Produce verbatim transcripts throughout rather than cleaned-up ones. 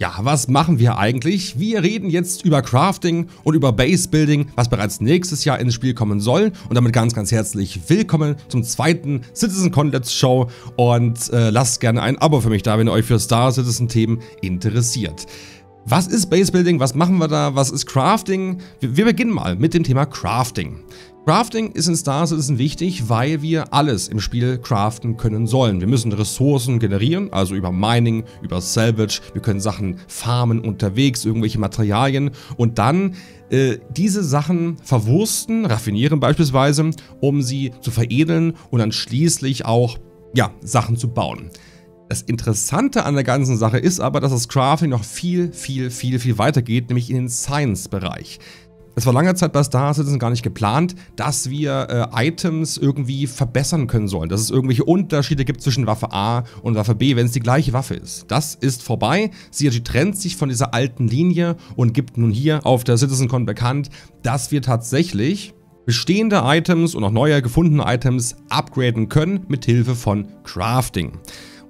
Ja, was machen wir eigentlich? Wir reden jetzt über Crafting und über Base Building, was bereits nächstes Jahr ins Spiel kommen soll. Und damit ganz, ganz herzlich willkommen zum zweiten CitizenCon Let's Show. Und äh, lasst gerne ein Abo für mich da, wenn ihr euch für Star Citizen Themen interessiert. Was ist Base Building? Was machen wir da? Was ist Crafting? Wir, wir beginnen mal mit dem Thema Crafting. Crafting ist in Star Citizen wichtig, weil wir alles im Spiel craften können sollen. Wir müssen Ressourcen generieren, also über Mining, über Salvage. Wir können Sachen farmen unterwegs, irgendwelche Materialien und dann äh, diese Sachen verwursten, raffinieren beispielsweise, um sie zu veredeln und dann schließlich auch ja, Sachen zu bauen. Das Interessante an der ganzen Sache ist aber, dass das Crafting noch viel, viel, viel, viel weiter geht, nämlich in den Science-Bereich. Es war lange Zeit bei Star Citizen gar nicht geplant, dass wir äh, Items irgendwie verbessern können sollen. Dass es irgendwelche Unterschiede gibt zwischen Waffe A und Waffe B, wenn es die gleiche Waffe ist. Das ist vorbei. C I G trennt sich von dieser alten Linie und gibt nun hier auf der CitizenCon bekannt, dass wir tatsächlich bestehende Items und auch neue gefundene Items upgraden können mit Hilfe von Crafting.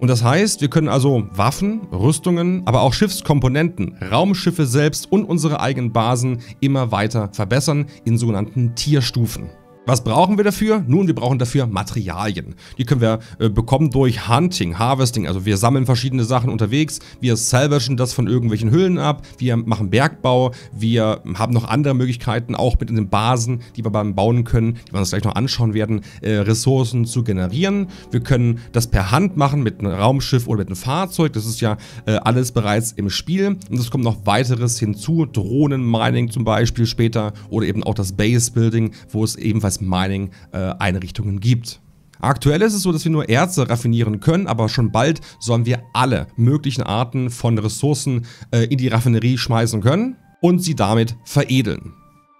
Und das heißt, wir können also Waffen, Rüstungen, aber auch Schiffskomponenten, Raumschiffe selbst und unsere eigenen Basen immer weiter verbessern in sogenannten Tierstufen. Was brauchen wir dafür? Nun, wir brauchen dafür Materialien. Die können wir äh, bekommen durch Hunting, Harvesting. Also wir sammeln verschiedene Sachen unterwegs, wir salvagen das von irgendwelchen Höhlen ab, wir machen Bergbau, wir haben noch andere Möglichkeiten, auch mit den Basen, die wir beim Bauen können, die wir uns gleich noch anschauen werden, äh, Ressourcen zu generieren. Wir können das per Hand machen mit einem Raumschiff oder mit einem Fahrzeug. Das ist ja äh, alles bereits im Spiel. Und es kommt noch weiteres hinzu, Drohnenmining zum Beispiel später oder eben auch das Base Building, wo es ebenfalls Mining-Einrichtungen gibt. Aktuell ist es so, dass wir nur Erze raffinieren können, aber schon bald sollen wir alle möglichen Arten von Ressourcen äh, in die Raffinerie schmeißen können und sie damit veredeln.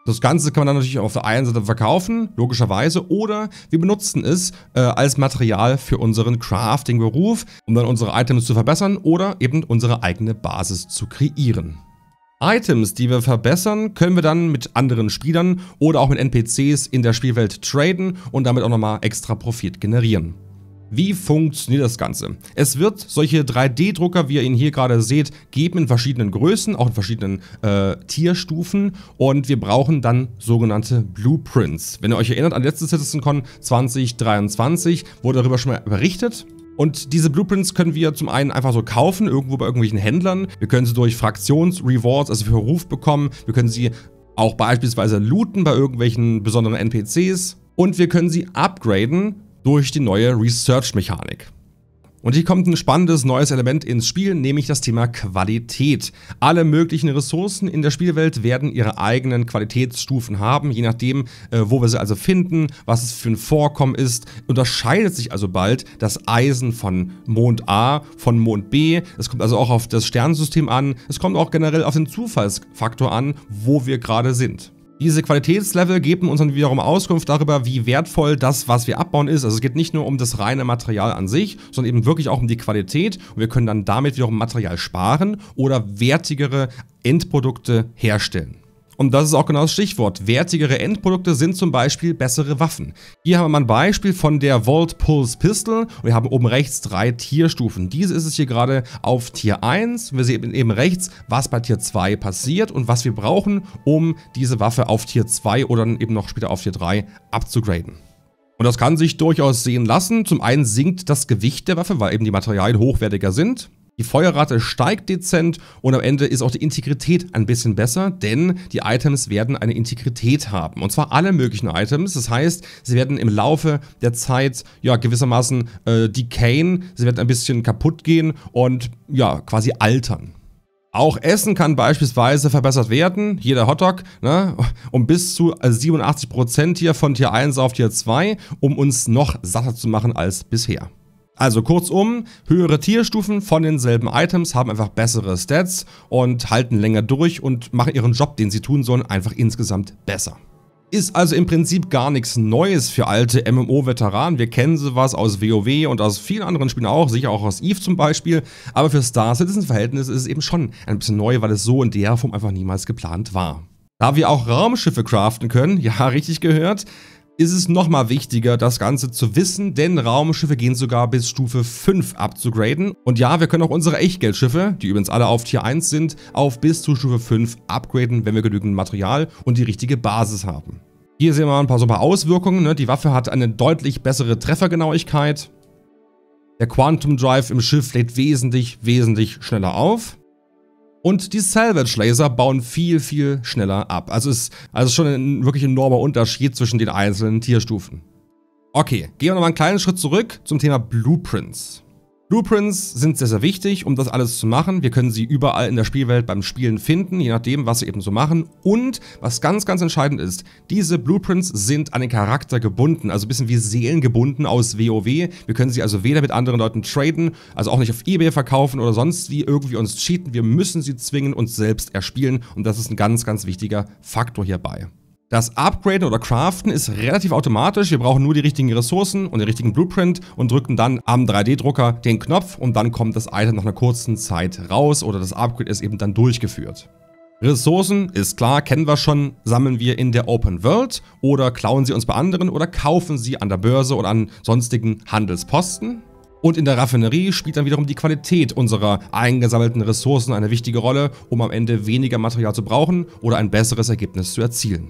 Das Ganze kann man dann natürlich auf der einen Seite verkaufen, logischerweise, oder wir benutzen es äh, als Material für unseren Crafting-Beruf, um dann unsere Items zu verbessern oder eben unsere eigene Basis zu kreieren. Items, die wir verbessern, können wir dann mit anderen Spielern oder auch mit N P Cs in der Spielwelt traden und damit auch nochmal extra Profit generieren. Wie funktioniert das Ganze? Es wird solche drei D Drucker, wie ihr ihn hier gerade seht, geben in verschiedenen Größen, auch in verschiedenen äh, Tierstufen und wir brauchen dann sogenannte Blueprints. Wenn ihr euch erinnert an letztes CitizenCon zwanzig dreiundzwanzig, wurde darüber schon mal berichtet. Und diese Blueprints können wir zum einen einfach so kaufen, irgendwo bei irgendwelchen Händlern. Wir können sie durch Fraktions-Rewards, also für Ruf bekommen. Wir können sie auch beispielsweise looten bei irgendwelchen besonderen N P Cs. Und wir können sie upgraden durch die neue Research-Mechanik. Und hier kommt ein spannendes neues Element ins Spiel, nämlich das Thema Qualität. Alle möglichen Ressourcen in der Spielwelt werden ihre eigenen Qualitätsstufen haben, je nachdem, äh, wo wir sie also finden, was es für ein Vorkommen ist. Unterscheidet sich also bald das Eisen von Mond A, von Mond B. Es kommt also auch auf das Sternensystem an. Es kommt auch generell auf den Zufallsfaktor an, wo wir gerade sind. Diese Qualitätslevel geben uns dann wiederum Auskunft darüber, wie wertvoll das, was wir abbauen, ist. Also es geht nicht nur um das reine Material an sich, sondern eben wirklich auch um die Qualität. Und wir können dann damit wiederum Material sparen oder wertigere Endprodukte herstellen. Und das ist auch genau das Stichwort. Wertigere Endprodukte sind zum Beispiel bessere Waffen. Hier haben wir mal ein Beispiel von der Vault Pulse Pistol. Und wir haben oben rechts drei Tierstufen. Diese ist es hier gerade auf Tier eins. Wir sehen eben rechts, was bei Tier zwei passiert und was wir brauchen, um diese Waffe auf Tier zwei oder dann eben noch später auf Tier drei abzugraden. Und das kann sich durchaus sehen lassen. Zum einen sinkt das Gewicht der Waffe, weil eben die Materialien hochwertiger sind. Die Feuerrate steigt dezent und am Ende ist auch die Integrität ein bisschen besser, denn die Items werden eine Integrität haben. Und zwar alle möglichen Items. Das heißt, sie werden im Laufe der Zeit ja gewissermaßen äh, decayen, sie werden ein bisschen kaputt gehen und ja quasi altern. Auch Essen kann beispielsweise verbessert werden, hier der Hotdog, ne, um bis zu siebenundachtzig Prozent hier von Tier eins auf Tier zwei, um uns noch satter zu machen als bisher. Also kurzum, höhere Tierstufen von denselben Items haben einfach bessere Stats und halten länger durch und machen ihren Job, den sie tun sollen, einfach insgesamt besser. Ist also im Prinzip gar nichts Neues für alte M M O-Veteranen. Wir kennen sowas aus WoW und aus vielen anderen Spielen auch, sicher auch aus Eve zum Beispiel. Aber für Star Citizen-Verhältnisse ist es eben schon ein bisschen neu, weil es so in der Form einfach niemals geplant war. Da wir auch Raumschiffe craften können, ja, richtig gehört, ist es nochmal wichtiger, das Ganze zu wissen, denn Raumschiffe gehen sogar bis Stufe fünf abzugraden. Und ja, wir können auch unsere Echtgeldschiffe, die übrigens alle auf Tier eins sind, auf bis zu Stufe fünf upgraden, wenn wir genügend Material und die richtige Basis haben. Hier sehen wir mal ein paar, so ein paar Auswirkungen, ne? Die Waffe hat eine deutlich bessere Treffergenauigkeit. Der Quantum Drive im Schiff lädt wesentlich, wesentlich schneller auf. Und die Salvage Laser bauen viel, viel schneller ab. Also es ist also schon ein wirklich enormer Unterschied zwischen den einzelnen Tierstufen. Okay, gehen wir nochmal einen kleinen Schritt zurück zum Thema Blueprints. Blueprints sind sehr, sehr wichtig, um das alles zu machen. Wir können sie überall in der Spielwelt beim Spielen finden, je nachdem, was sie eben so machen. Und was ganz, ganz entscheidend ist, diese Blueprints sind an den Charakter gebunden, also ein bisschen wie seelengebunden aus WoW. Wir können sie also weder mit anderen Leuten traden, also auch nicht auf eBay verkaufen oder sonst wie irgendwie uns cheaten. Wir müssen sie zwingen, uns selbst erspielen und das ist ein ganz, ganz wichtiger Faktor hierbei. Das Upgraden oder Craften ist relativ automatisch, wir brauchen nur die richtigen Ressourcen und den richtigen Blueprint und drücken dann am drei D Drucker den Knopf und dann kommt das Item nach einer kurzen Zeit raus oder das Upgrade ist eben dann durchgeführt. Ressourcen, ist klar, kennen wir schon, sammeln wir in der Open World oder klauen sie uns bei anderen oder kaufen sie an der Börse oder an sonstigen Handelsposten. Und in der Raffinerie spielt dann wiederum die Qualität unserer eingesammelten Ressourcen eine wichtige Rolle, um am Ende weniger Material zu brauchen oder ein besseres Ergebnis zu erzielen.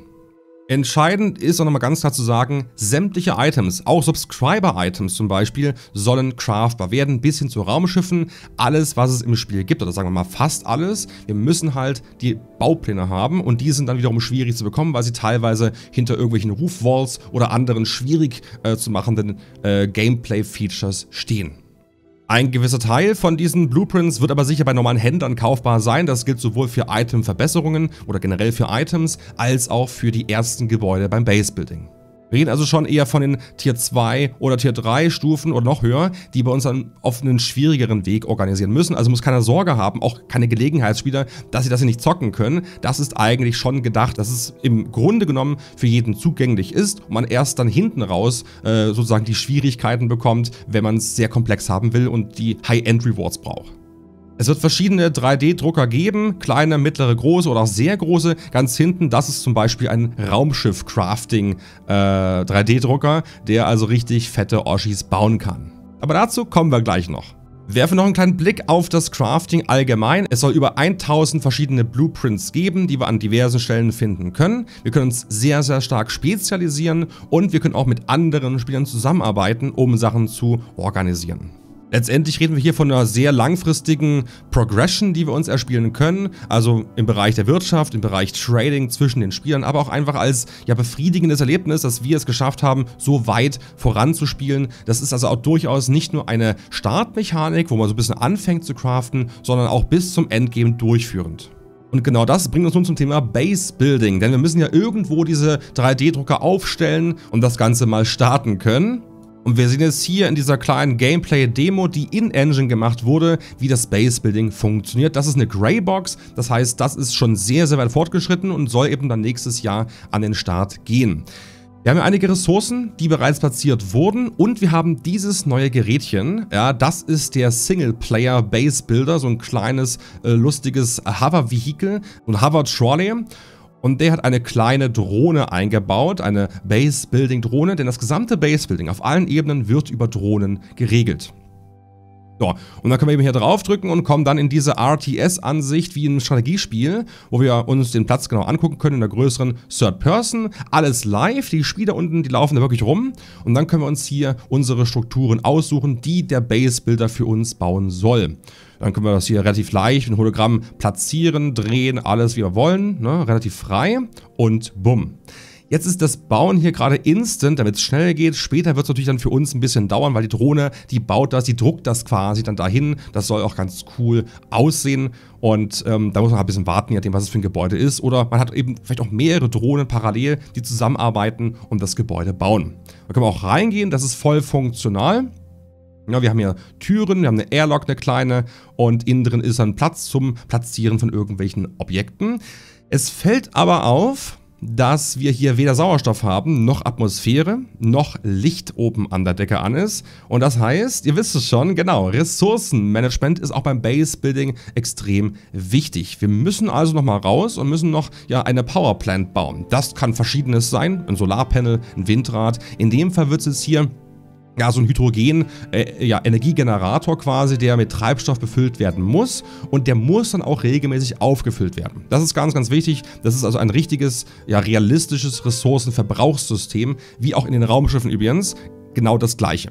Entscheidend ist auch nochmal ganz klar zu sagen, sämtliche Items, auch Subscriber-Items zum Beispiel, sollen craftbar werden, bis hin zu Raumschiffen, alles was es im Spiel gibt, oder sagen wir mal fast alles. Wir müssen halt die Baupläne haben und die sind dann wiederum schwierig zu bekommen, weil sie teilweise hinter irgendwelchen Roof-Walls oder anderen schwierig äh, zu machenden äh, Gameplay-Features stehen. Ein gewisser Teil von diesen Blueprints wird aber sicher bei normalen Händlern kaufbar sein. Das gilt sowohl für Item-Verbesserungen oder generell für Items, als auch für die ersten Gebäude beim Base-Building. Wir reden also schon eher von den Tier zwei oder Tier drei Stufen oder noch höher, die bei uns dann auf einen schwierigeren Weg organisieren müssen. Also muss keiner Sorge haben, auch keine Gelegenheitsspieler, dass sie das hier nicht zocken können. Das ist eigentlich schon gedacht, dass es im Grunde genommen für jeden zugänglich ist und man erst dann hinten raus äh, sozusagen die Schwierigkeiten bekommt, wenn man es sehr komplex haben will und die High-End-Rewards braucht. Es wird verschiedene drei D Drucker geben, kleine, mittlere, große oder auch sehr große. Ganz hinten, das ist zum Beispiel ein Raumschiff-Crafting-drei D Drucker, der also richtig fette Oschis bauen kann. Aber dazu kommen wir gleich noch. Werfen noch einen kleinen Blick auf das Crafting allgemein. Es soll über tausend verschiedene Blueprints geben, die wir an diversen Stellen finden können. Wir können uns sehr, sehr stark spezialisieren und wir können auch mit anderen Spielern zusammenarbeiten, um Sachen zu organisieren. Letztendlich reden wir hier von einer sehr langfristigen Progression, die wir uns erspielen können, also im Bereich der Wirtschaft, im Bereich Trading zwischen den Spielern, aber auch einfach als ja, befriedigendes Erlebnis, dass wir es geschafft haben, so weit voranzuspielen. Das ist also auch durchaus nicht nur eine Startmechanik, wo man so ein bisschen anfängt zu craften, sondern auch bis zum Endgame durchführend. Und genau das bringt uns nun zum Thema Base Building, denn wir müssen ja irgendwo diese drei D Drucker aufstellen und das Ganze mal starten können. Und wir sehen jetzt hier in dieser kleinen Gameplay-Demo, die in-Engine gemacht wurde, wie das Base-Building funktioniert. Das ist eine Greybox, das heißt, das ist schon sehr, sehr weit fortgeschritten und soll eben dann nächstes Jahr an den Start gehen. Wir haben ja einige Ressourcen, die bereits platziert wurden und wir haben dieses neue Gerätchen. Ja, das ist der Singleplayer Base Builder, so ein kleines, äh, lustiges Hover-Vehikel, so ein Hover-Trolley. Und der hat eine kleine Drohne eingebaut, eine Base-Building-Drohne, denn das gesamte Base-Building auf allen Ebenen wird über Drohnen geregelt. So, und dann können wir eben hier draufdrücken und kommen dann in diese R T S-Ansicht wie ein Strategiespiel, wo wir uns den Platz genau angucken können in der größeren Third Person. Alles live, die Spieler unten, die laufen da wirklich rum. Und dann können wir uns hier unsere Strukturen aussuchen, die der Base-Builder für uns bauen soll. Dann können wir das hier relativ leicht mit Hologramm platzieren, drehen, alles wie wir wollen, ne? Relativ frei und bumm. Jetzt ist das Bauen hier gerade instant, damit es schnell geht. Später wird es natürlich dann für uns ein bisschen dauern, weil die Drohne, die baut das, die druckt das quasi dann dahin. Das soll auch ganz cool aussehen und ähm, da muss man ein bisschen warten, je nachdem, was es für ein Gebäude ist. Oder man hat eben vielleicht auch mehrere Drohnen parallel, die zusammenarbeiten und das Gebäude bauen. Da können wir auch reingehen, das ist voll funktional. Ja, wir haben hier Türen, wir haben eine Airlock, eine kleine und innen drin ist dann Platz zum Platzieren von irgendwelchen Objekten. Es fällt aber auf, dass wir hier weder Sauerstoff haben, noch Atmosphäre, noch Licht oben an der Decke an ist. Und das heißt, ihr wisst es schon, genau, Ressourcenmanagement ist auch beim Base-Building extrem wichtig. Wir müssen also nochmal raus und müssen noch ja, eine Powerplant bauen. Das kann verschiedenes sein, ein Solarpanel, ein Windrad. In dem Fall wird es jetzt hier... Ja, so ein Hydrogen-Energiegenerator äh, ja, quasi, der mit Treibstoff befüllt werden muss. Und der muss dann auch regelmäßig aufgefüllt werden. Das ist ganz, ganz wichtig. Das ist also ein richtiges, ja, realistisches Ressourcenverbrauchssystem, wie auch in den Raumschiffen übrigens, genau das gleiche.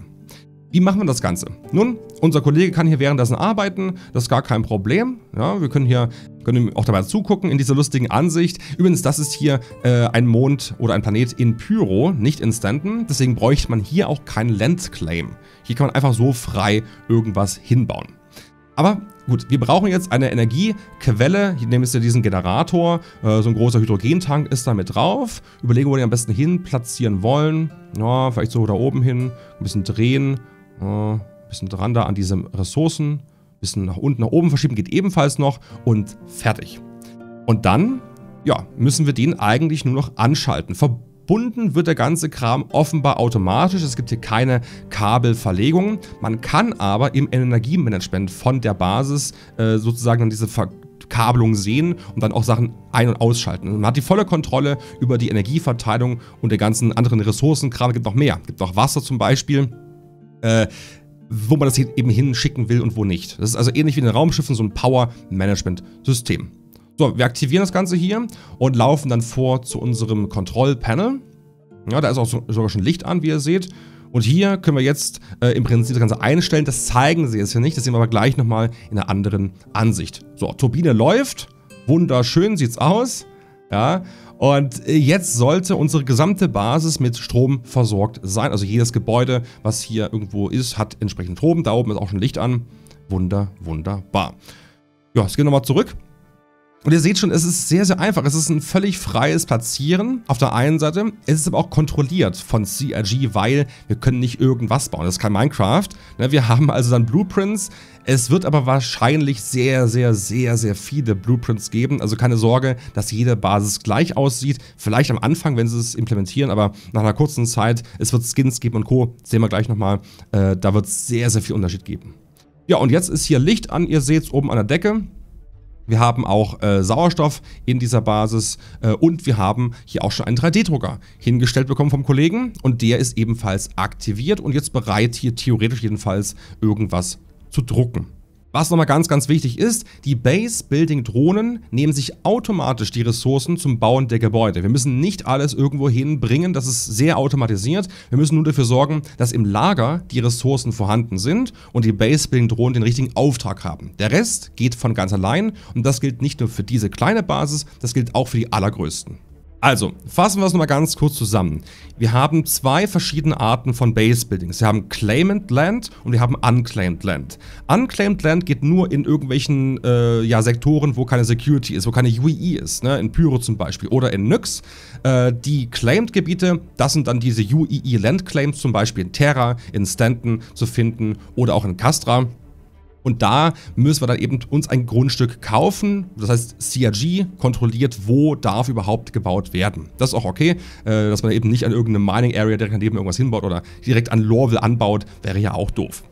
Wie machen wir das Ganze? Nun, unser Kollege kann hier währenddessen arbeiten, das ist gar kein Problem. Ja, wir können hier können auch dabei zugucken in dieser lustigen Ansicht. Übrigens, das ist hier äh, ein Mond oder ein Planet in Pyro, nicht in Stanton. Deswegen bräuchte man hier auch keinen Landclaim. Hier kann man einfach so frei irgendwas hinbauen. Aber gut, wir brauchen jetzt eine Energiequelle. Hier nehmen wir diesen Generator. Äh, so ein großer Hydrogentank ist da mit drauf. Überlege, wo wir den am besten hin platzieren wollen. Ja, vielleicht so da oben hin. Ein bisschen drehen. Ein bisschen dran da an diese Ressourcen, ein bisschen nach unten, nach oben verschieben, geht ebenfalls noch und fertig. Und dann, ja, müssen wir den eigentlich nur noch anschalten. Verbunden wird der ganze Kram offenbar automatisch, es gibt hier keine Kabelverlegung. Man kann aber im Energiemanagement von der Basis äh, sozusagen dann diese Ver Kabelung sehen und dann auch Sachen ein- und ausschalten. Man hat die volle Kontrolle über die Energieverteilung und der ganzen anderen Ressourcenkram. Es gibt noch mehr, es gibt noch Wasser zum Beispiel. Äh, wo man das eben hinschicken will und wo nicht. Das ist also ähnlich wie in den Raumschiffen, so ein Power-Management-System. So, wir aktivieren das Ganze hier und laufen dann vor zu unserem Kontrollpanel. Ja, da ist auch so, sogar schon Licht an, wie ihr seht. Und hier können wir jetzt äh, im Prinzip das Ganze einstellen. Das zeigen sie jetzt hier nicht, das sehen wir aber gleich nochmal in einer anderen Ansicht. So, Turbine läuft. Wunderschön sieht's aus. Ja, und jetzt sollte unsere gesamte Basis mit Strom versorgt sein. Also jedes Gebäude, was hier irgendwo ist, hat entsprechend Strom. Da oben ist auch schon Licht an. Wunder, wunderbar. Ja, jetzt gehen wir nochmal zurück. Und ihr seht schon, es ist sehr, sehr einfach. Es ist ein völlig freies Platzieren auf der einen Seite. Es ist aber auch kontrolliert von C I G, weil wir können nicht irgendwas bauen. Das ist kein Minecraft. Wir haben also dann Blueprints. Es wird aber wahrscheinlich sehr, sehr, sehr, sehr viele Blueprints geben. Also keine Sorge, dass jede Basis gleich aussieht. Vielleicht am Anfang, wenn sie es implementieren, aber nach einer kurzen Zeit. Es wird Skins geben und Co. Das sehen wir gleich nochmal. Da wird es sehr, sehr viel Unterschied geben. Ja, und jetzt ist hier Licht an. Ihr seht es oben an der Decke. Wir haben auch äh, Sauerstoff in dieser Basis äh, und wir haben hier auch schon einen drei D Drucker hingestellt bekommen vom Kollegen und der ist ebenfalls aktiviert und jetzt bereit, hier theoretisch jedenfalls irgendwas zu drucken. Was nochmal ganz, ganz wichtig ist, die Base-Building-Drohnen nehmen sich automatisch die Ressourcen zum Bauen der Gebäude. Wir müssen nicht alles irgendwo hinbringen, das ist sehr automatisiert. Wir müssen nur dafür sorgen, dass im Lager die Ressourcen vorhanden sind und die Base-Building-Drohnen den richtigen Auftrag haben. Der Rest geht von ganz allein und das gilt nicht nur für diese kleine Basis, das gilt auch für die allergrößten. Also, fassen wir es nochmal ganz kurz zusammen. Wir haben zwei verschiedene Arten von Base-Buildings. Wir haben Claimed Land und wir haben Unclaimed Land. Unclaimed Land geht nur in irgendwelchen äh, ja, Sektoren, wo keine Security ist, wo keine U E E ist, ne? In Pyro zum Beispiel oder in Nyx. Äh, die Claimed-Gebiete, das sind dann diese U E E-Land-Claims, zum Beispiel in Terra, in Stanton zu finden oder auch in Castra. Und da müssen wir dann eben uns ein Grundstück kaufen. Das heißt, C I G kontrolliert, wo darf überhaupt gebaut werden. Das ist auch okay, dass man eben nicht an irgendeine Mining Area direkt daneben irgendwas hinbaut oder direkt an Lorville anbaut, wäre ja auch doof.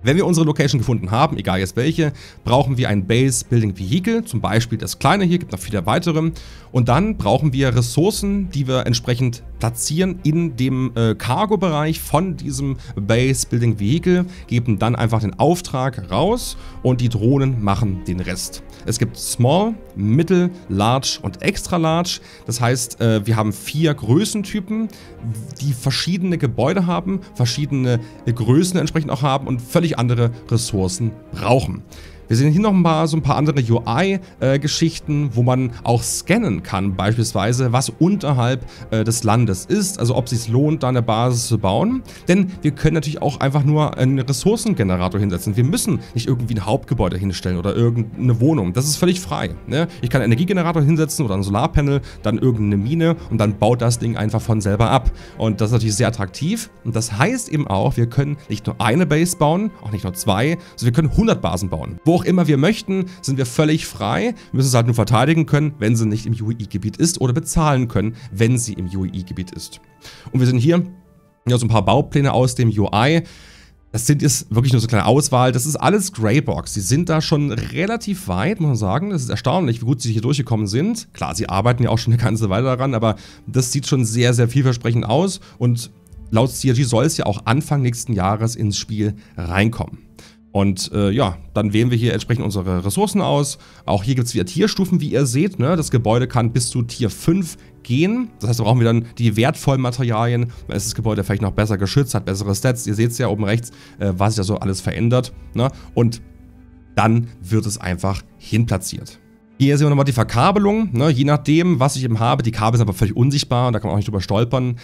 Wenn wir unsere Location gefunden haben, egal jetzt welche, brauchen wir ein Base-Building-Vehicle, zum Beispiel das kleine hier, gibt noch viele weitere. Und dann brauchen wir Ressourcen, die wir entsprechend platzieren in dem äh, Cargo-Bereich von diesem Base-Building-Vehicle, geben dann einfach den Auftrag raus und die Drohnen machen den Rest. Es gibt Small, Middle, Large und Extra Large. Das heißt, äh, wir haben vier Größentypen, die verschiedene Gebäude haben, verschiedene äh, Größen entsprechend auch haben und völlig andere Ressourcen brauchen. Wir sehen hier noch mal so ein paar andere U I-Geschichten, äh, wo man auch scannen kann, beispielsweise, was unterhalb äh, des Landes ist, also ob es sich lohnt, da eine Basis zu bauen. Denn wir können natürlich auch einfach nur einen Ressourcengenerator hinsetzen. Wir müssen nicht irgendwie ein Hauptgebäude hinstellen oder irgendeine Wohnung. Das ist völlig frei. Ne? Ich kann einen Energiegenerator hinsetzen oder ein Solarpanel, dann irgendeine Mine und dann baut das Ding einfach von selber ab. Und das ist natürlich sehr attraktiv. Und das heißt eben auch, wir können nicht nur eine Base bauen, auch nicht nur zwei, sondern wir können hundert Basen bauen. Wo auch immer wir möchten, sind wir völlig frei. Wir müssen es halt nur verteidigen können, wenn sie nicht im U E E-Gebiet ist, oder bezahlen können, wenn sie im U E E-Gebiet ist. Und wir sind hier, ja, so ein paar Baupläne aus dem U I. Das sind jetzt wirklich nur so eine kleine Auswahl. Das ist alles Greybox. Sie sind da schon relativ weit, muss man sagen. Das ist erstaunlich, wie gut sie hier durchgekommen sind. Klar, sie arbeiten ja auch schon eine ganze Weile daran, aber das sieht schon sehr, sehr vielversprechend aus. Und laut C I G soll es ja auch Anfang nächsten Jahres ins Spiel reinkommen. Und äh, ja, dann wählen wir hier entsprechend unsere Ressourcen aus. Auch hier gibt es wieder Tierstufen, wie ihr seht, ne? Das Gebäude kann bis zu Tier fünf gehen. Das heißt, da brauchen wir dann die wertvollen Materialien. Dann ist das Gebäude vielleicht noch besser geschützt, hat bessere Stats. Ihr seht es ja oben rechts, äh, was sich da so alles verändert, ne? Und dann wird es einfach hinplatziert. Hier sehen wir nochmal die Verkabelung, ne? Je nachdem, was ich eben habe. Die Kabel sind aber völlig unsichtbar und da kann man auch nicht drüber stolpern.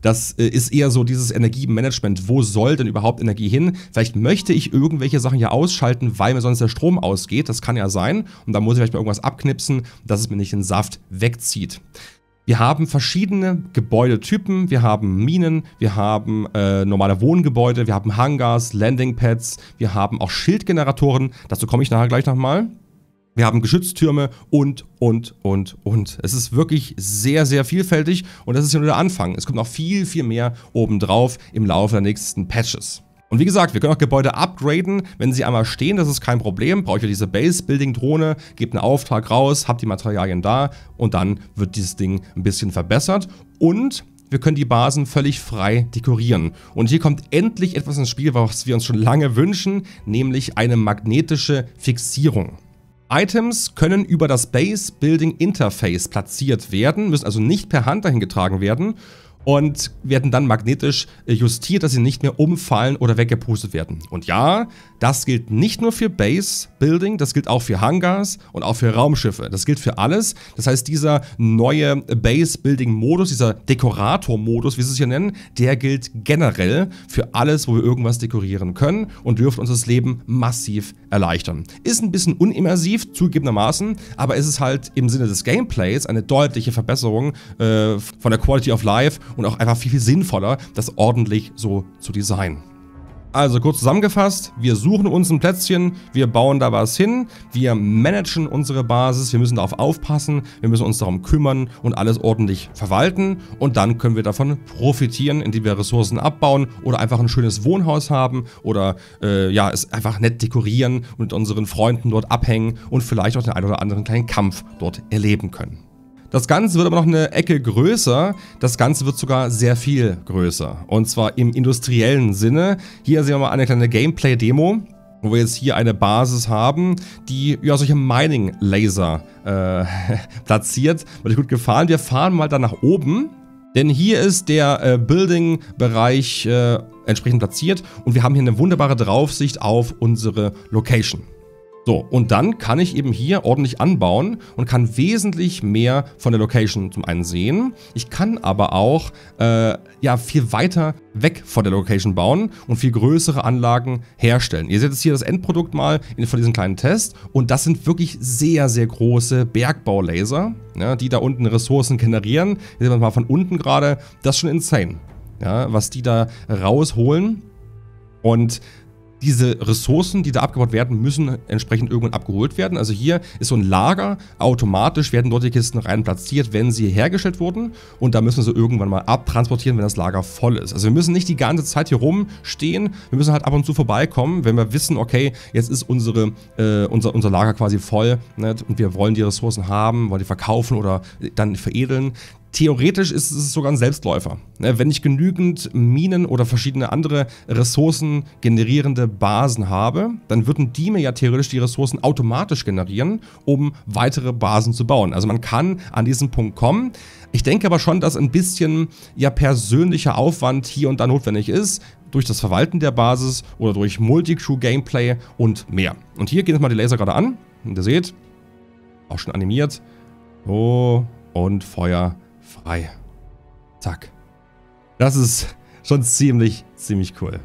Das äh, ist eher so dieses Energiemanagement. Wo soll denn überhaupt Energie hin? Vielleicht möchte ich irgendwelche Sachen hier ausschalten, weil mir sonst der Strom ausgeht. Das kann ja sein. Und da muss ich vielleicht mal irgendwas abknipsen, dass es mir nicht den Saft wegzieht. Wir haben verschiedene Gebäudetypen, wir haben Minen, wir haben äh, normale Wohngebäude, wir haben Hangars, Landingpads, wir haben auch Schildgeneratoren, dazu komme ich nachher gleich nochmal. Wir haben Geschütztürme und, und, und, und. Es ist wirklich sehr, sehr vielfältig und das ist ja nur der Anfang. Es kommt noch viel, viel mehr obendrauf im Laufe der nächsten Patches. Und wie gesagt, wir können auch Gebäude upgraden, wenn sie einmal stehen, das ist kein Problem. Brauche ich ja diese Base-Building-Drohne, gebt einen Auftrag raus, habt die Materialien da und dann wird dieses Ding ein bisschen verbessert. Und wir können die Basen völlig frei dekorieren. Und hier kommt endlich etwas ins Spiel, was wir uns schon lange wünschen, nämlich eine magnetische Fixierung. Items können über das Base-Building-Interface platziert werden, müssen also nicht per Hand dahin getragen werden und werden dann magnetisch justiert, dass sie nicht mehr umfallen oder weggepustet werden. Und ja, das gilt nicht nur für Base-Building, das gilt auch für Hangars und auch für Raumschiffe. Das gilt für alles. Das heißt, dieser neue Base-Building-Modus, dieser Dekorator-Modus, wie sie es hier nennen, der gilt generell für alles, wo wir irgendwas dekorieren können und dürfte uns das Leben massiv erleichtern. Ist ein bisschen unimmersiv, zugegebenermaßen, aber es ist halt im Sinne des Gameplays eine deutliche Verbesserung äh, von der Quality of Life und auch einfach viel, viel sinnvoller, das ordentlich so zu designen. Also kurz zusammengefasst, wir suchen uns ein Plätzchen, wir bauen da was hin, wir managen unsere Basis, wir müssen darauf aufpassen, wir müssen uns darum kümmern und alles ordentlich verwalten und dann können wir davon profitieren, indem wir Ressourcen abbauen oder einfach ein schönes Wohnhaus haben oder äh, ja, es einfach nett dekorieren und mit unseren Freunden dort abhängen und vielleicht auch den einen oder anderen kleinen Kampf dort erleben können. Das Ganze wird aber noch eine Ecke größer. Das Ganze wird sogar sehr viel größer. Und zwar im industriellen Sinne. Hier sehen wir mal eine kleine Gameplay-Demo, wo wir jetzt hier eine Basis haben, die ja solche Mining-Laser äh, platziert. Hat euch gut gefallen. Wir fahren mal da nach oben. Denn hier ist der äh, Building-Bereich äh, entsprechend platziert. Und wir haben hier eine wunderbare Draufsicht auf unsere Location. So, und dann kann ich eben hier ordentlich anbauen und kann wesentlich mehr von der Location zum einen sehen. Ich kann aber auch äh, ja, viel weiter weg von der Location bauen und viel größere Anlagen herstellen. Ihr seht jetzt hier das Endprodukt mal in, von diesem kleinen Test. Und das sind wirklich sehr, sehr große Bergbaulaser, ja, die da unten Ressourcen generieren. Hier sehen wir mal von unten gerade. Das ist schon insane, ja, was die da rausholen. Und diese Ressourcen, die da abgebaut werden, müssen entsprechend irgendwann abgeholt werden. Also hier ist so ein Lager, automatisch werden dort die Kisten rein platziert, wenn sie hergestellt wurden. Und da müssen wir sie irgendwann mal abtransportieren, wenn das Lager voll ist. Also wir müssen nicht die ganze Zeit hier rumstehen, wir müssen halt ab und zu vorbeikommen, wenn wir wissen, okay, jetzt ist unsere, äh, unser, unser Lager quasi voll, ne? Und wir wollen die Ressourcen haben, wollen die verkaufen oder dann veredeln. Theoretisch ist es sogar ein Selbstläufer. Wenn ich genügend Minen oder verschiedene andere Ressourcen generierende Basen habe, dann würden die mir ja theoretisch die Ressourcen automatisch generieren, um weitere Basen zu bauen. Also man kann an diesen Punkt kommen. Ich denke aber schon, dass ein bisschen ja persönlicher Aufwand hier und da notwendig ist, durch das Verwalten der Basis oder durch Multi-Crew-Gameplay und mehr. Und hier gehen jetzt mal die Laser gerade an. Und ihr seht, auch schon animiert. Oh, und Feuer. Frei. Zack. Das ist schon ziemlich, ziemlich cool.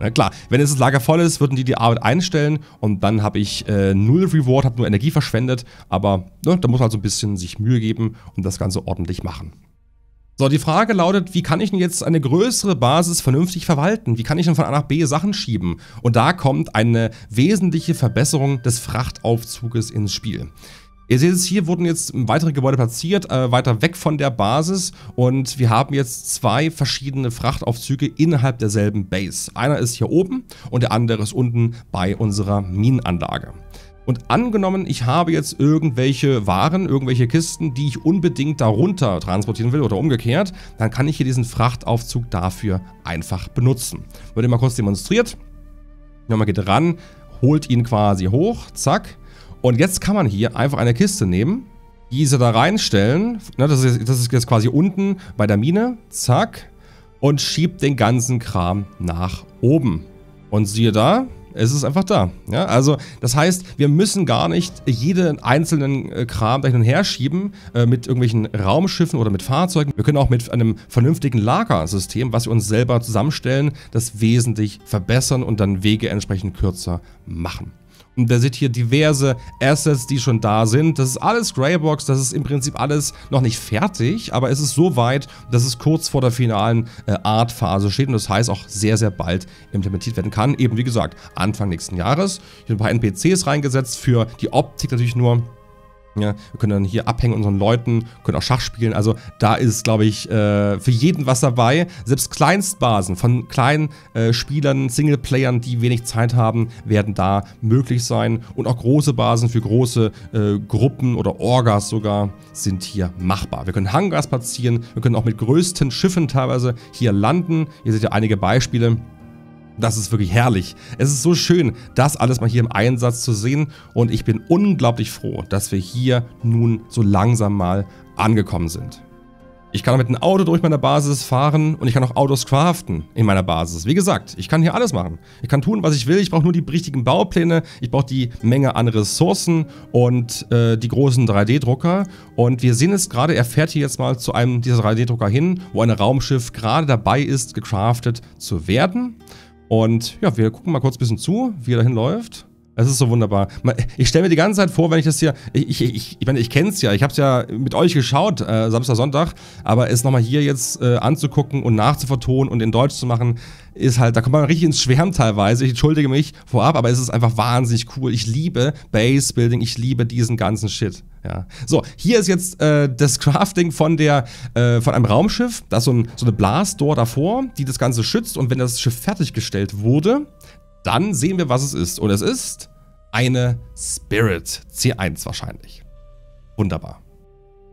Na klar, wenn jetzt das Lager voll ist, würden die die Arbeit einstellen und dann habe ich äh, null Reward, habe nur Energie verschwendet, aber ne, da muss man halt so ein bisschen sich Mühe geben und das Ganze ordentlich machen. So, die Frage lautet, wie kann ich denn jetzt eine größere Basis vernünftig verwalten? Wie kann ich denn von A nach B Sachen schieben? Und da kommt eine wesentliche Verbesserung des Frachtaufzuges ins Spiel. Ihr seht es hier, wurden jetzt weitere Gebäude platziert, äh, weiter weg von der Basis, und wir haben jetzt zwei verschiedene Frachtaufzüge innerhalb derselben Base. Einer ist hier oben und der andere ist unten bei unserer Minenanlage. Und angenommen, ich habe jetzt irgendwelche Waren, irgendwelche Kisten, die ich unbedingt darunter transportieren will oder umgekehrt, dann kann ich hier diesen Frachtaufzug dafür einfach benutzen. Wird immer kurz demonstriert. Man geht ran, holt ihn quasi hoch, zack. Und jetzt kann man hier einfach eine Kiste nehmen, diese da reinstellen. Das ist jetzt quasi unten bei der Mine, zack. Und schiebt den ganzen Kram nach oben. Und siehe da, es ist einfach da. Ja, also das heißt, wir müssen gar nicht jeden einzelnen Kram da hin und her schieben äh, mit irgendwelchen Raumschiffen oder mit Fahrzeugen. Wir können auch mit einem vernünftigen Lagersystem, was wir uns selber zusammenstellen, das wesentlich verbessern und dann Wege entsprechend kürzer machen. Und da seht ihr diverse Assets, die schon da sind. Das ist alles Greybox, das ist im Prinzip alles noch nicht fertig, aber es ist so weit, dass es kurz vor der finalen äh, Art-Phase steht und das heißt auch sehr, sehr bald implementiert werden kann. Eben wie gesagt, Anfang nächsten Jahres. Ich habe ein paar N P Cs reingesetzt, für die Optik natürlich nur. Ja, wir können dann hier abhängen unseren Leuten, können auch Schach spielen. Also da ist, glaube ich, äh, für jeden was dabei. Selbst Kleinstbasen von kleinen äh, Spielern, Singleplayern, die wenig Zeit haben, werden da möglich sein. Und auch große Basen für große äh, Gruppen oder Orgas sogar sind hier machbar. Wir können Hangars platzieren, wir können auch mit größten Schiffen teilweise hier landen. Hier seht ihr einige Beispiele. Das ist wirklich herrlich. Es ist so schön, das alles mal hier im Einsatz zu sehen. Und ich bin unglaublich froh, dass wir hier nun so langsam mal angekommen sind. Ich kann auch mit einem Auto durch meine Basis fahren und ich kann auch Autos craften in meiner Basis. Wie gesagt, ich kann hier alles machen. Ich kann tun, was ich will. Ich brauche nur die richtigen Baupläne. Ich brauche die Menge an Ressourcen und äh, die großen drei D Drucker. Und wir sehen es gerade, er fährt hier jetzt mal zu einem dieser drei D Drucker hin, wo ein Raumschiff gerade dabei ist, gecraftet zu werden. Und ja, wir gucken mal kurz ein bisschen zu, wie er dahin läuft. Es ist so wunderbar. Ich stelle mir die ganze Zeit vor, wenn ich das hier... Ich, ich, ich, ich meine, ich kenne es ja. Ich habe es ja mit euch geschaut, äh, Samstag, Sonntag. Aber es nochmal hier jetzt äh, anzugucken und nachzuvertonen und in Deutsch zu machen, ist halt... Da kommt man richtig ins Schwärmen teilweise. Ich entschuldige mich vorab, aber es ist einfach wahnsinnig cool. Ich liebe Base-Building. Ich liebe diesen ganzen Shit. Ja. So, hier ist jetzt äh, das Crafting von, der, äh, von einem Raumschiff. Da ist so, ein, so eine Blast-Door davor, die das Ganze schützt. Und wenn das Schiff fertiggestellt wurde... Dann sehen wir, was es ist. Und es ist eine Spirit C eins wahrscheinlich. Wunderbar.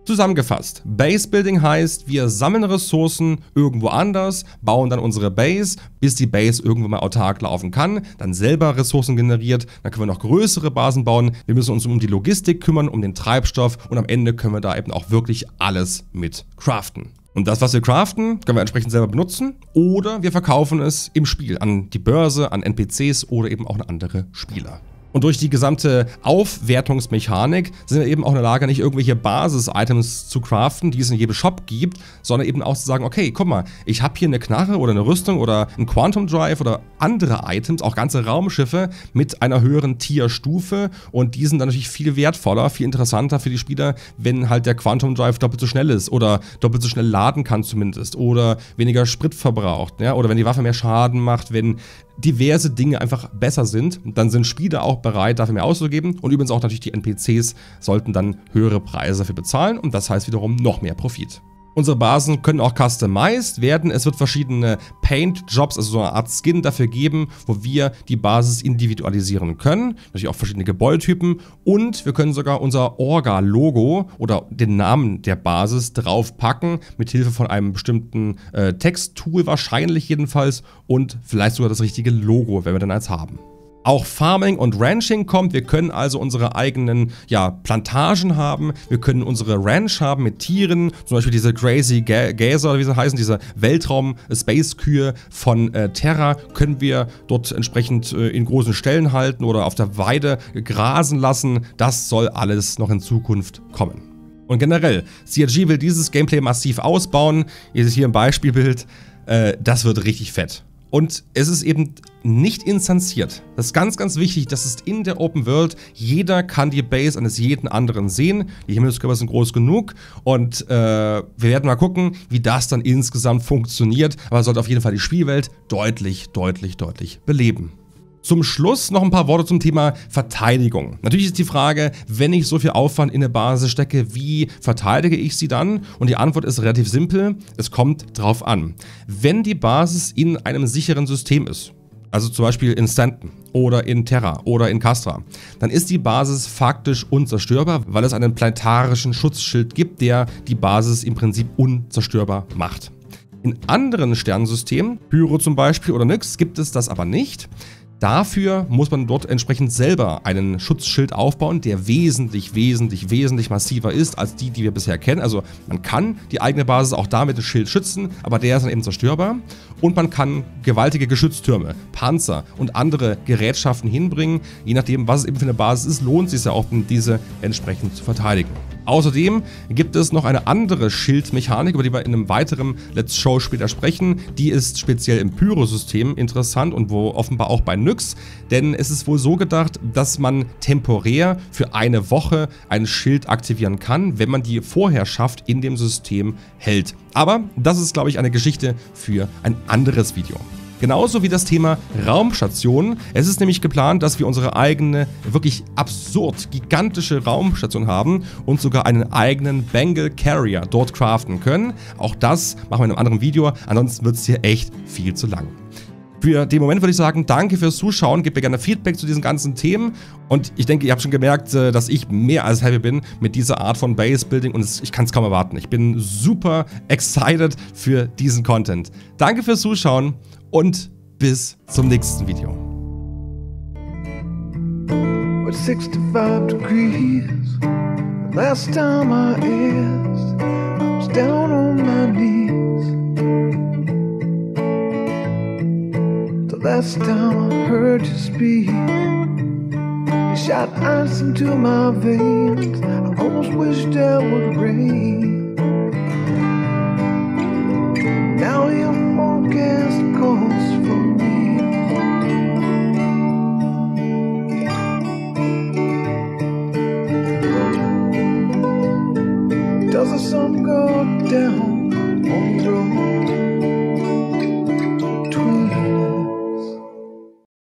Zusammengefasst, Base Building heißt, wir sammeln Ressourcen irgendwo anders, bauen dann unsere Base, bis die Base irgendwo mal autark laufen kann, dann selber Ressourcen generiert, dann können wir noch größere Basen bauen, wir müssen uns um die Logistik kümmern, um den Treibstoff und am Ende können wir da eben auch wirklich alles mit craften. Und das, was wir craften, können wir entsprechend selber benutzen oder wir verkaufen es im Spiel an die Börse, an N P Cs oder eben auch an andere Spieler. Und durch die gesamte Aufwertungsmechanik sind wir eben auch in der Lage, nicht irgendwelche Basis-Items zu craften, die es in jedem Shop gibt, sondern eben auch zu sagen, okay, guck mal, ich habe hier eine Knarre oder eine Rüstung oder ein Quantum Drive oder andere Items, auch ganze Raumschiffe mit einer höheren Tierstufe und die sind dann natürlich viel wertvoller, viel interessanter für die Spieler, wenn halt der Quantum Drive doppelt so schnell ist oder doppelt so schnell laden kann zumindest oder weniger Sprit verbraucht, ja, oder wenn die Waffe mehr Schaden macht, wenn diverse Dinge einfach besser sind, dann sind Spieler auch bereit, dafür mehr auszugeben. Und übrigens auch natürlich die N P Cs sollten dann höhere Preise dafür bezahlen und das heißt wiederum noch mehr Profit. Unsere Basen können auch customized werden. Es wird verschiedene Paint-Jobs, also so eine Art Skin dafür geben, wo wir die Basis individualisieren können. Natürlich auch verschiedene Gebäudetypen. Und wir können sogar unser Orga-Logo oder den Namen der Basis draufpacken, mit Hilfe von einem bestimmten äh, Texttool wahrscheinlich jedenfalls. Und vielleicht sogar das richtige Logo, wenn wir dann eins haben. Auch Farming und Ranching kommt. Wir können also unsere eigenen ja, Plantagen haben. Wir können unsere Ranch haben mit Tieren. Zum Beispiel diese Crazy Gazer oder wie sie heißen, diese Weltraum-Space-Kühe von äh, Terra. Können wir dort entsprechend äh, in großen Stellen halten oder auf der Weide grasen lassen. Das soll alles noch in Zukunft kommen. Und generell, C I G will dieses Gameplay massiv ausbauen. Ihr seht hier im Beispielbild. Äh, das wird richtig fett. Und es ist eben nicht instanziert. Das ist ganz, ganz wichtig. Das ist in der Open World. Jeder kann die Base eines jeden anderen sehen. Die Himmelskörper sind groß genug. Und äh, wir werden mal gucken, wie das dann insgesamt funktioniert. Aber es sollte auf jeden Fall die Spielwelt deutlich, deutlich, deutlich beleben. Zum Schluss noch ein paar Worte zum Thema Verteidigung. Natürlich ist die Frage, wenn ich so viel Aufwand in eine Basis stecke, wie verteidige ich sie dann? Und die Antwort ist relativ simpel, es kommt drauf an. Wenn die Basis in einem sicheren System ist, also zum Beispiel in Stanton oder in Terra oder in Castra, dann ist die Basis faktisch unzerstörbar, weil es einen planetarischen Schutzschild gibt, der die Basis im Prinzip unzerstörbar macht. In anderen Sternensystemen, Pyro zum Beispiel oder Nyx, gibt es das aber nicht. Dafür muss man dort entsprechend selber einen Schutzschild aufbauen, der wesentlich, wesentlich, wesentlich massiver ist als die, die wir bisher kennen. Also man kann die eigene Basis auch da mit dem Schild schützen, aber der ist dann eben zerstörbar. Und man kann gewaltige Geschütztürme, Panzer und andere Gerätschaften hinbringen. Je nachdem, was es eben für eine Basis ist, lohnt es sich ja auch, um diese entsprechend zu verteidigen. Außerdem gibt es noch eine andere Schildmechanik, über die wir in einem weiteren Let's Show später sprechen. Die ist speziell im Pyro-System interessant und wo offenbar auch bei Nyx. Denn es ist wohl so gedacht, dass man temporär für eine Woche ein Schild aktivieren kann, wenn man die Vorherrschaft in dem System hält. Aber das ist, glaube ich, eine Geschichte für ein anderes Video. Genauso wie das Thema Raumstationen. Es ist nämlich geplant, dass wir unsere eigene, wirklich absurd gigantische Raumstation haben und sogar einen eigenen Bengal-Carrier dort craften können. Auch das machen wir in einem anderen Video, ansonsten wird es hier echt viel zu lang. Für den Moment würde ich sagen, danke fürs Zuschauen, gebt mir gerne Feedback zu diesen ganzen Themen und ich denke, ihr habt schon gemerkt, dass ich mehr als happy bin mit dieser Art von Base-Building und ich kann es kaum erwarten. Ich bin super excited für diesen Content. Danke fürs Zuschauen. Und bis zum nächsten Video. We're sixty-five degrees. Last time I asked, I was down on my knees. The last time I heard you speak, you shot ice into my veins. I almost wished it would rain. Now your forecast calls for me. Does the sun go down on the road?